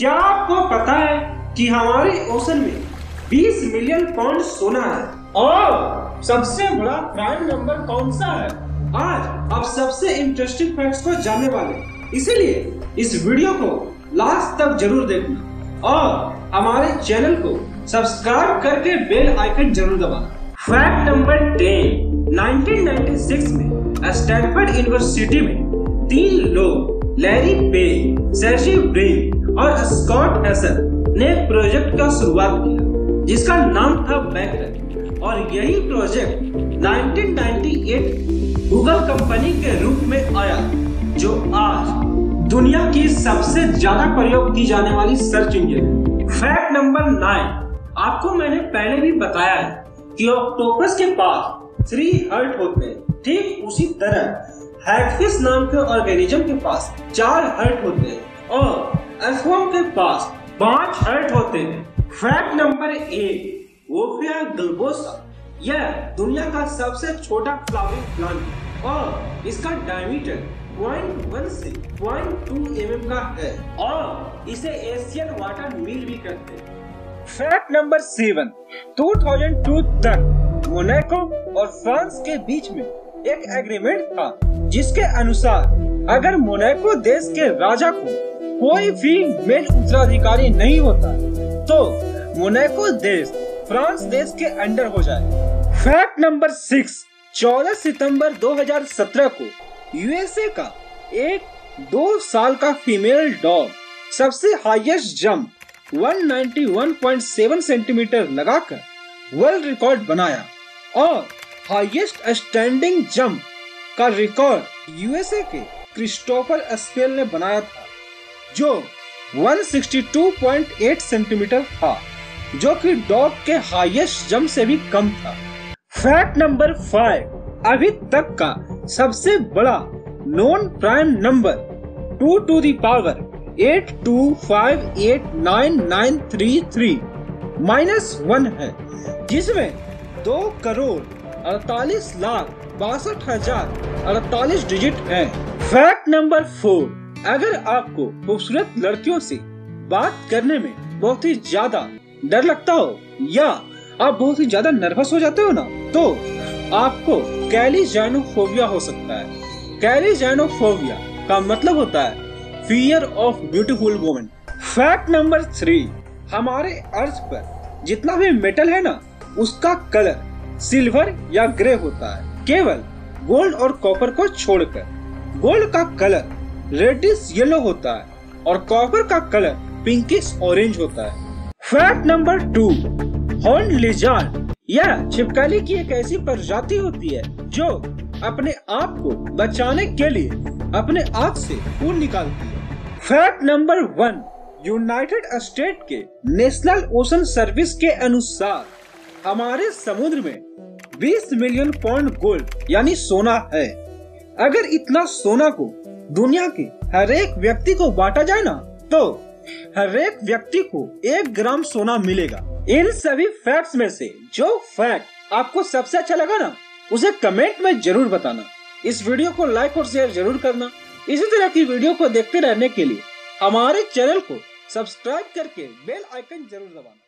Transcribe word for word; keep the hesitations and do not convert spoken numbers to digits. क्या आपको पता है कि हमारे ओशन में बीस मिलियन पाउंड सोना है? और सबसे बड़ा प्राइम नंबर कौन सा है? आज आप सबसे इंटरेस्टिंग फैक्ट्स को जानने वाले, इसीलिए इस वीडियो को लास्ट तक जरूर देखना और हमारे चैनल को सब्सक्राइब करके बेल आइकन जरूर दबाना। Fact number ten, nineteen ninety six में स्टैनफोर्ड यूनिवर्सिटी में तीन लोग लैरी पेज, सेशी ब्रिंग और स्कॉट एसर ने प्रोजेक्ट का शुरुआत किया जिसका नाम था बैकरब, और यही project nineteen ninety eight Google company के रूप में आया जो आज दुनिया की सबसे ज्यादा प्रयोग की जाने वाली सर्च इंजन है। फैक्ट नंबर नाइन, आपको मैंने पहले भी बताया है कि ऑक्टोपस के पास थ्री हर्ट होते हैं, ठीक उसी तरह हैगफिश नाम के ऑर्गेनिज्म के पास चार हर्ट होते हैं और एस्वर्म के पास पांच हर्ट होते हैं। फैक्ट नंबर एक, ओफिया गल्बोसा, यह दुनिया का सबसे छोटा फ्लावरिंग प्लांट है और इसका डायमीटर पॉइंट वन से पॉइंट टू एम एम का है और इसे एशियन वाटर मील भी कहते हैं। फैक्ट नंबर सेवन, दो हज़ार दो तक मोनाको और फ्रांस के बीच में एक एग्रीमेंट था जिसके अनुसार अगर मोनाको देश के राजा को कोई भी मेल उत्तराधिकारी नहीं होता तो मोनाको देश फ्रांस देश के अंडर हो जाए। फैक्ट नंबर सिक्स, चौदह सितंबर दो हज़ार सत्रह को यूएसए का एक दो साल का फीमेल डॉग सबसे हाईएस्ट जंप एक सौ इक्यानवे पॉइंट सात सेंटीमीटर लगाकर वर्ल्ड रिकॉर्ड बनाया और हाईएस्ट स्टैंडिंग जंप का रिकॉर्ड यूएसए के क्रिस्टोफर एस्पेल ने बनाया था जो एक सौ बासठ पॉइंट आठ सेंटीमीटर था, जो कि डॉग के हाईएस्ट जंप से भी कम था। फैक्ट नंबर फाइव, अभी तक का सबसे बड़ा non prime number two to the power eight two five eight nine nine three three minus one है, जिसमें दो करोड़ अड़तालीस लाख बासठ हजार अड़तालीस डिजिट है। फैक्ट नंबर फोर, अगर आपको खूबसूरत लड़कियों से बात करने में बहुत ही ज्यादा डर लगता हो या आप बहुत ही ज्यादा नर्वस हो जाते हो ना, तो आपको कैलिजाइनोफोबिया हो सकता है। कैलिजाइनोफोबिया का मतलब होता है Fear of Beautiful Women। Fact number three, हमारे अर्थ पर जितना भी मेटल है ना उसका कलर सिल्वर या ग्रे होता है, केवल गोल्ड और कॉपर को छोड़कर। गोल्ड का कलर रेडिश येलो होता है और कॉपर का कलर पिंकिश ऑरेंज होता है। Fact number two, horn lizard, यह छिपकली की एक ऐसी प्रजाति होती है जो अपने आप को बचाने के लिए अपने आँख से खून निकालती है। Fact number one, United State के नेशनल ओशन सर्विस के अनुसार हमारे समुद्र में बीस मिलियन पाउंड गोल्ड यानी सोना है। अगर इतना सोना को दुनिया के हर एक व्यक्ति को बांटा जाए ना तो हर एक व्यक्ति को एक ग्राम सोना मिलेगा। इन सभी फैक्ट्स में से जो फैक्ट आपको सबसे अच्छा लगा ना उसे कमेंट में जरूर बताना। इस वीडियो को लाइक और शेयर जरूर करना। इसी तरह की वीडियो को देखते रहने के लिए हमारे चैनल को सब्सक्राइब करके बेल आइकन जरूर दबाना।